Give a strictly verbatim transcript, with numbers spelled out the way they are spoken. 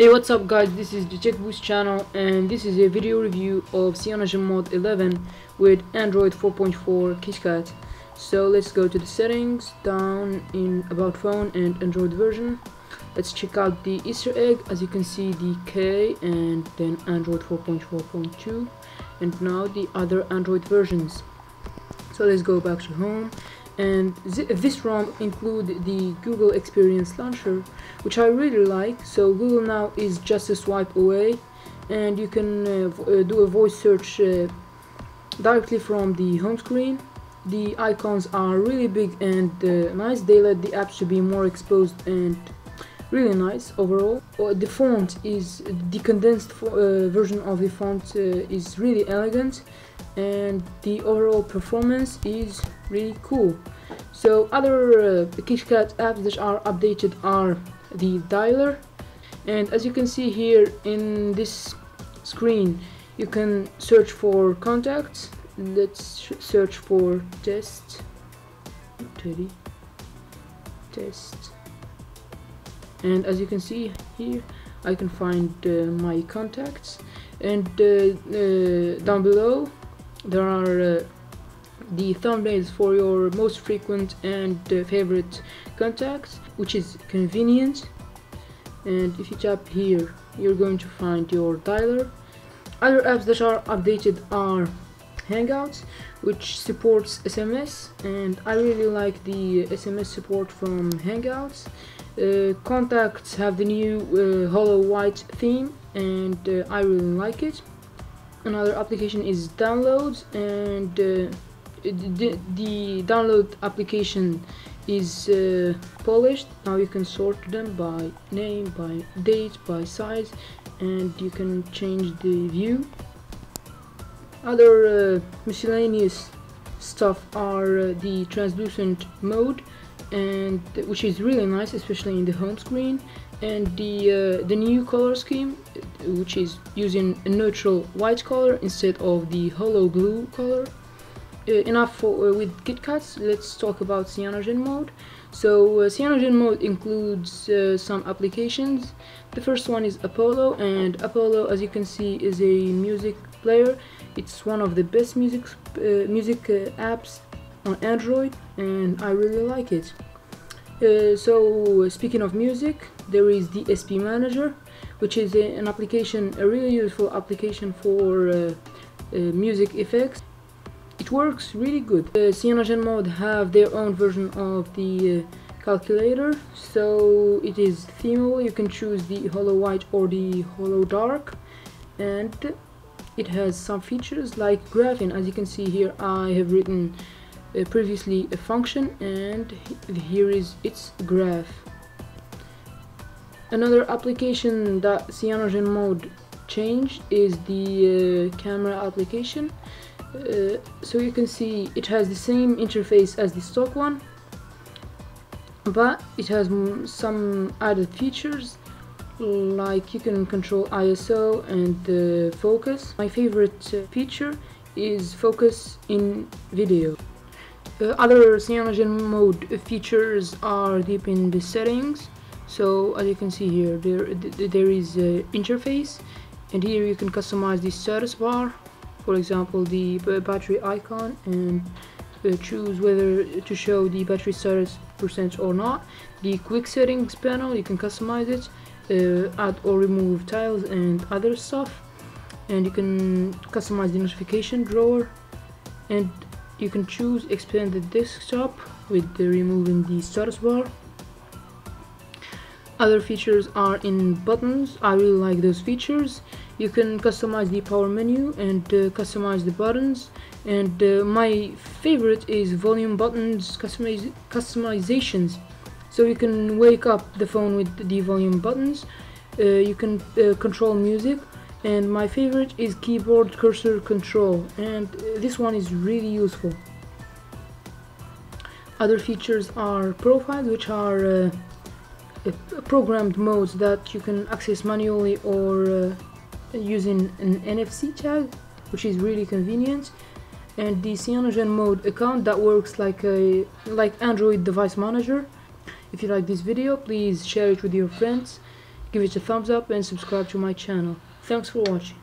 Hey, what's up guys, this is the TechBoost channel and this is a video review of CyanogenMod eleven with Android four point four KitKat. So let's go to the settings, down in about phone and Android version. Let's check out the Easter egg. As you can see, the K and then Android four point four point two and now the other Android versions. So let's go back to home. And this ROM includes the Google Experience launcher, which I really like. So Google now is just a swipe away, and you can uh, uh, do a voice search uh, directly from the home screen. The icons are really big and uh, nice. They let the apps to be more exposed and really nice overall. Uh, the font is the condensed uh, version of the font uh, is really elegant, and the overall performance is really cool. So other uh, KitKat apps that are updated are the dialer, and as you can see here in this screen you can search for contacts. Let's search for test test and as you can see here I can find uh, my contacts, and uh, uh, down below there are uh, the thumbnails for your most frequent and uh, favorite contacts, which is convenient. And if you tap here you're going to find your dialer. Other apps that are updated are Hangouts, which supports S M S, and I really like the S M S support from Hangouts. Uh, contacts have the new uh, Holo white theme, and uh, I really like it. Another application is Downloads, and uh, the, the download application is uh, polished. Now you can sort them by name, by date, by size, and you can change the view. Other uh, miscellaneous stuff are uh, the translucent mode, and which is really nice, especially in the home screen, and the uh, the new color scheme, which is using a neutral white color instead of the Holo blue color. Uh, enough for, uh, with KitKats. Let's talk about CyanogenMod. So uh, CyanogenMod includes uh, some applications. The first one is Apollo, and Apollo, as you can see, is a music player. It's one of the best music uh, music uh, apps on Android, and I really like it. Uh, so uh, speaking of music, there is D S P manager, which is a, an application, a really useful application for uh, uh, music effects. It works really good. Uh, CyanogenMod have their own version of the uh, calculator, so it is themeable. You can choose the Holo white or the Holo dark, and it has some features like graphing. As you can see here, I have written Uh, previously a function, and here is its graph. Another application that CyanogenMod changed is the uh, camera application. Uh, so you can see it has the same interface as the stock one, but it has m some added features, like you can control I S O and uh, focus. My favorite uh, feature is focus in video. Uh, other CyanogenMod features are deep in the settings. So as you can see here, there there is an interface, and here you can customize the status bar, for example the battery icon, and uh, choose whether to show the battery status percent or not. The quick settings panel, you can customize it, uh, add or remove tiles and other stuff, and you can customize the notification drawer, and you can choose expand the desktop with the removing the status bar. Other features are in buttons. I really like those features. You can customize the power menu and uh, customize the buttons. And uh, my favorite is volume buttons customiz customizations. So you can wake up the phone with the volume buttons. Uh, you can uh, control music. And my favorite is keyboard cursor control, and this one is really useful. Other features are profiles, which are uh, programmed modes that you can access manually or uh, using an N F C tag, which is really convenient. And the CyanogenMod account that works like a like Android device manager. If you like this video, please share it with your friends. Give it a thumbs up and subscribe to my channel. Thanks for watching.